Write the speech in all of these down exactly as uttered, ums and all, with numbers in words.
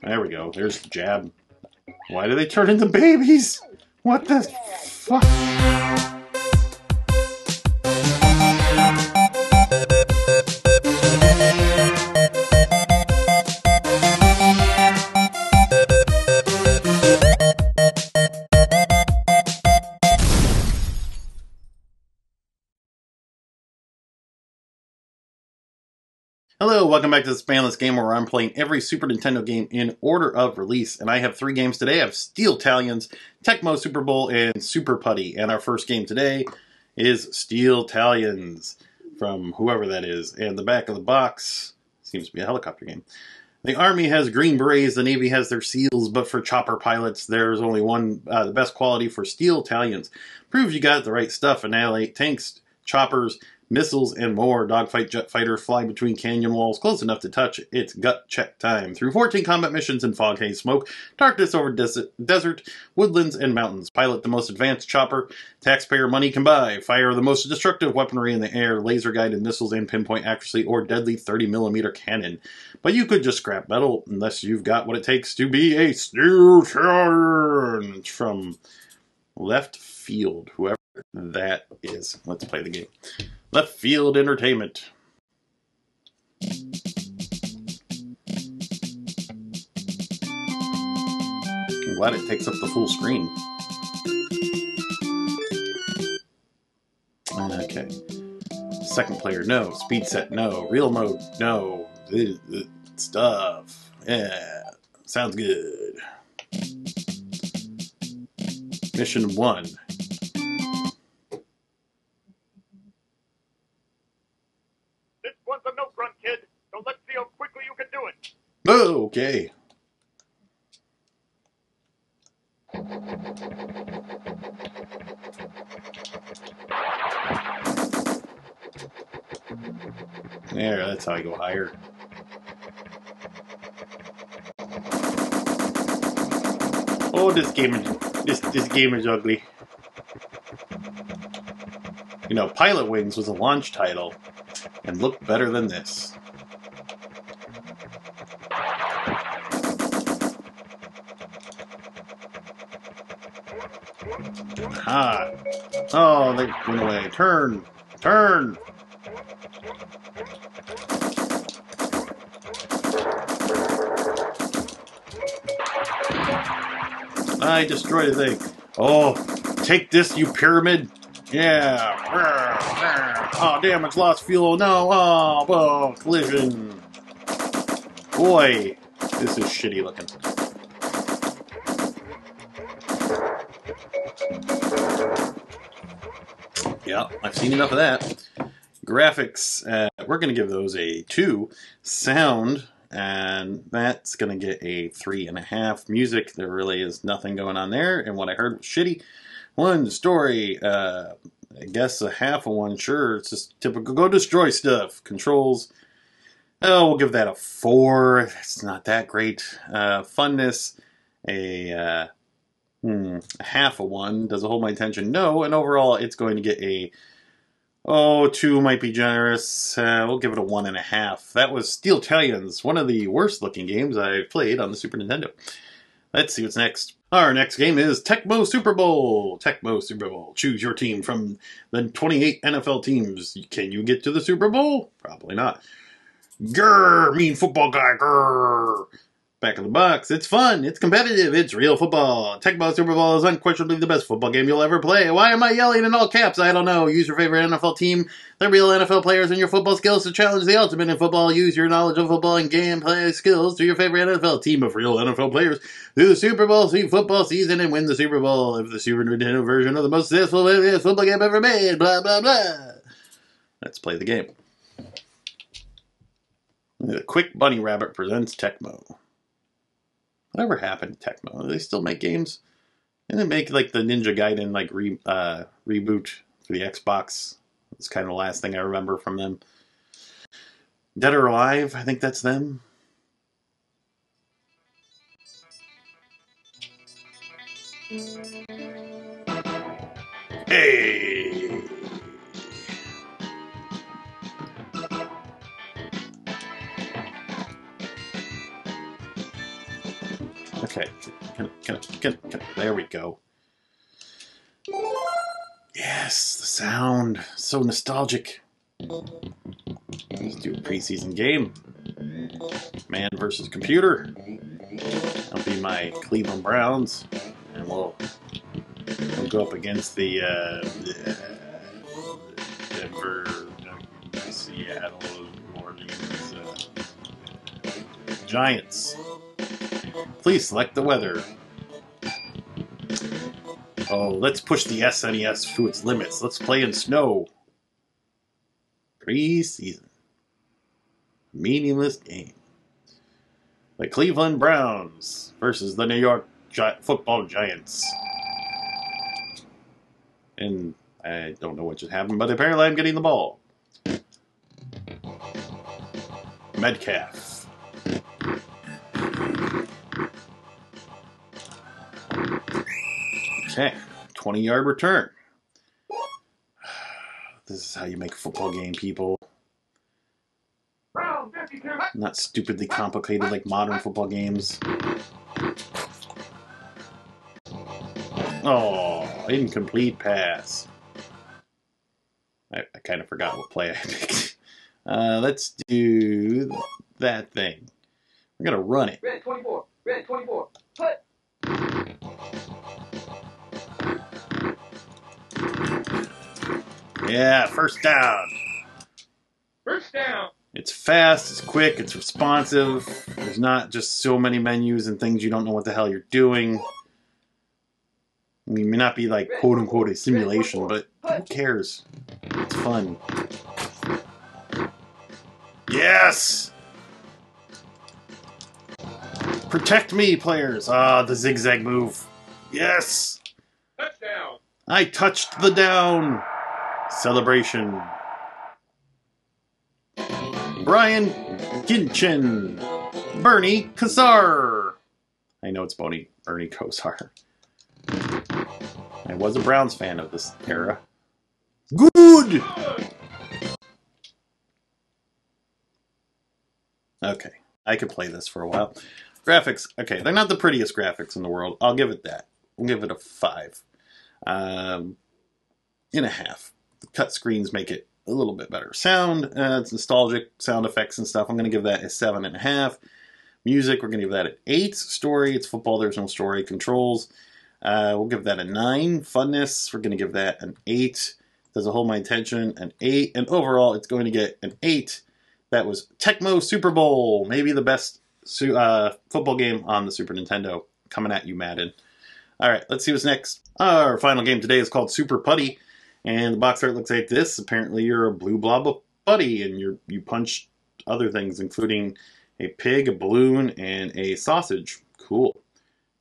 There we go. There's the jab. Why do they turn into babies? What the fuck? Hello, welcome back to the Spanless Gamer, where I'm playing every Super Nintendo game in order of release, and I have three games today. I have Steel Talons, Tecmo Super Bowl, and Super Putty, and our first game today is Steel Talons, from whoever that is, and the back of the box seems to be a helicopter game. The Army has green berets, the Navy has their SEALs, but for chopper pilots, there's only one, uh, the best quality for Steel Talons. Prove you got the right stuff, annihilate tanks, choppers, missiles, and more. Dogfight, jet fighter, fly between canyon walls, close enough to touch. It's gut check time. Through fourteen combat missions in fog, haze, smoke, darkness over des desert, woodlands, and mountains. Pilot the most advanced chopper taxpayer money can buy. Fire the most destructive weaponry in the air, laser-guided missiles and pinpoint accuracy, or deadly thirty millimeter cannon. But you could just scrap metal unless you've got what it takes to be a Steel Talon from Left Field, whoever that is. Let's play the game. Left Field Entertainment. I'm glad it takes up the full screen. Okay. Second player, no. Speed set, no. Real mode, no. Stuff. Yeah. Sounds good. Mission one. Oh, okay. There, that's how I go higher. Oh, this game is this this game is ugly. You know, Pilot Wings was a launch title and looked better than this. Ah. Oh, they went away. Turn! Turn! I destroyed a thing. Oh, take this, you pyramid! Yeah! Oh, damn, it's lost fuel. No! Oh, oh, collision! Boy, this is shitty looking. Yeah, I've seen enough of that. Graphics, uh, we're going to give those a two. Sound, and that's going to get a three and a half. Music, there really is nothing going on there, and what I heard was shitty. One story, uh, I guess a half of one, sure. It's just typical, go destroy stuff. Controls, oh, we'll give that a four. It's not that great. Uh, funness, a... Uh, Hmm, half a one. Does it hold my attention? No, and overall it's going to get a, oh, two might be generous. Uh, we'll give it a one and a half. That was Steel Talons, one of the worst looking games I've played on the Super Nintendo. Let's see what's next. Our next game is Tecmo Super Bowl. Tecmo Super Bowl. Choose your team from the twenty-eight N F L teams. Can you get to the Super Bowl? Probably not. Grr, mean football guy, grr. Back of the box. It's fun. It's competitive. It's real football. Tecmo Super Bowl is unquestionably the best football game you'll ever play. Why am I yelling in all caps? I don't know. Use your favorite N F L team, the real N F L players, and your football skills to challenge the ultimate in football. Use your knowledge of football and gameplay skills to your favorite N F L team of real N F L players through the Super Bowl football season and win the Super Bowl. If the Super Nintendo version of the most successful football game ever made. Blah, blah, blah. Let's play the game. The Quick Bunny Rabbit presents Tecmo. Whatever happened to Tecmo? Do they still make games? And they make like the Ninja Gaiden like re, uh, reboot for the Xbox. It's kind of the last thing I remember from them. Dead or Alive, I think that's them. Hey! Okay, can, can, can, can, there we go. Yes, the sound, so nostalgic. Let's do a preseason game. Man versus computer. That'll be my Cleveland Browns, and we'll, we'll go up against the uh, Denver, Seattle, New Orleans uh, Giants. Please select the weather. Oh, let's push the S N E S to its limits. Let's play in snow. Preseason. Meaningless game. The Cleveland Browns versus the New York Gi- football Giants. And I don't know what just happened, but apparently I'm getting the ball. Metcalf. Okay, twenty yard return. This is how you make a football game, people. Not stupidly complicated like modern football games. Oh, incomplete pass. I, I kind of forgot what play I picked. Uh, let's do that thing. We're going to run it. Red twenty-four. Red twenty-four. Put. Yeah, first down. First down. It's fast, it's quick, it's responsive. There's not just so many menus and things you don't know what the hell you're doing. I mean, it may not be like quote unquote a simulation, but who cares? It's fun. Yes! Protect me, players! Ah, the zigzag move. Yes! Touchdown! I touched the down! Celebration. Brian Ginchin. Bernie Kosar. I know it's Boney, Bernie Kosar. I was a Browns fan of this era. Good! Okay, I could play this for a while. Graphics, okay, they're not the prettiest graphics in the world. I'll give it that. I'll give it a five. Um, and a half. The cut screens make it a little bit better. Sound, uh, it's nostalgic sound effects and stuff. I'm going to give that a seven and a half. Music, we're going to give that an eight. Story, it's football. There's no story. Controls, uh, we'll give that a nine. Funness, we're going to give that an eight. Does it hold my attention? An eight. And overall, it's going to get an eight. That was Tecmo Super Bowl. Maybe the best su uh, football game on the Super Nintendo. Coming at you, Madden. All right, let's see what's next. Our final game today is called Super Putty. And the box art looks like this. Apparently you're a blue blob of putty, and you you punch other things, including a pig, a balloon, and a sausage. Cool.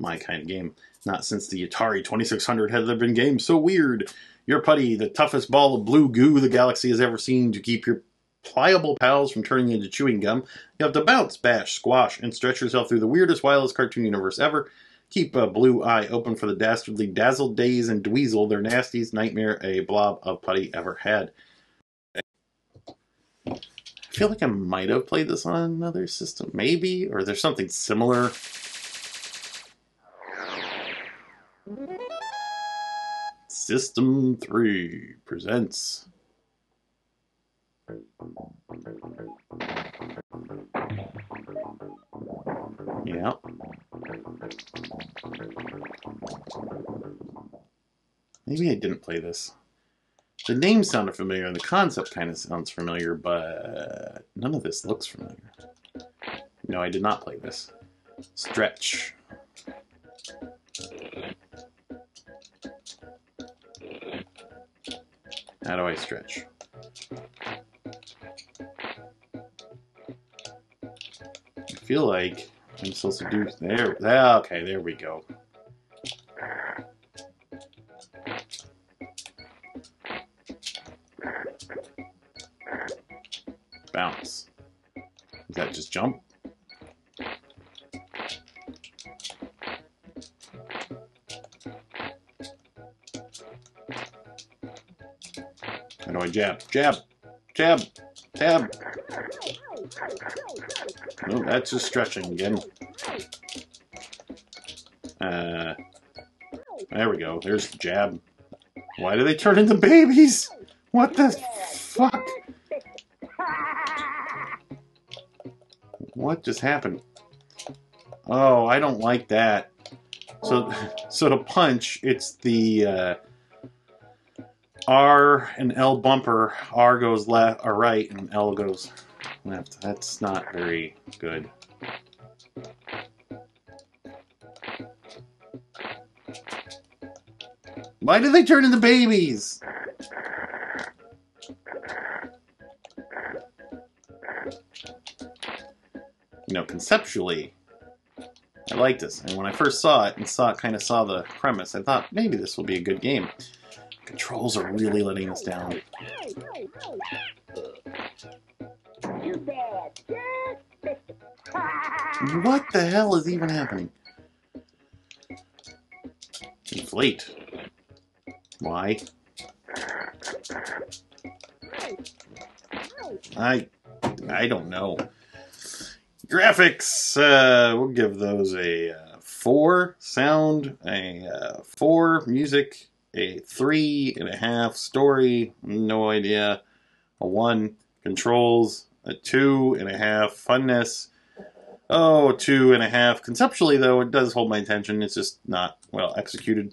My kind of game. Not since the Atari twenty-six hundred had there been games so weird. You're putty, the toughest ball of blue goo the galaxy has ever seen. To keep your pliable pals from turning into chewing gum, you have to bounce, bash, squash, and stretch yourself through the weirdest, wildest cartoon universe ever. Keep a blue eye open for the dastardly Dazzle, Daze, and Dweezil, their nastiest nightmare a blob of putty ever had. I feel like I might have played this on another system, maybe, or there's something similar. System three presents. Yeah. Maybe I didn't play this. The name sounded familiar and the concept kind of sounds familiar, but none of this looks familiar. No, I did not play this. Stretch. How do I stretch? I feel like I'm supposed to do there. Ah, okay, there we go. Bounce. Is that just jump? How do I jab? Jab! Jab! Jab! No, that's just stretching again. Uh, there we go. There's the jab. Why do they turn into babies? What the fuck? What just happened? Oh, I don't like that. So, so to punch, it's the uh, R and L bumper. R goes left or right, and L goes left. That's not very good. Why did they turn into babies? You know, conceptually, I like this. And when I first saw it and saw kind of saw the premise, I thought maybe this will be a good game. Controls are really letting us down. What the hell is even happening? Inflate. Why? I I don't know. Graphics, uh, we'll give those a uh, four. Sound, a uh, four. Music, a three and a half. Story, no idea, a one. Controls, a two and a half. Funness, oh, two and a half. Conceptually, though, it does hold my attention. It's just not well executed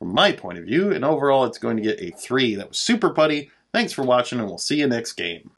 from my point of view. And overall, it's going to get a three. That was Super Putty. Thanks for watching, and we'll see you next game.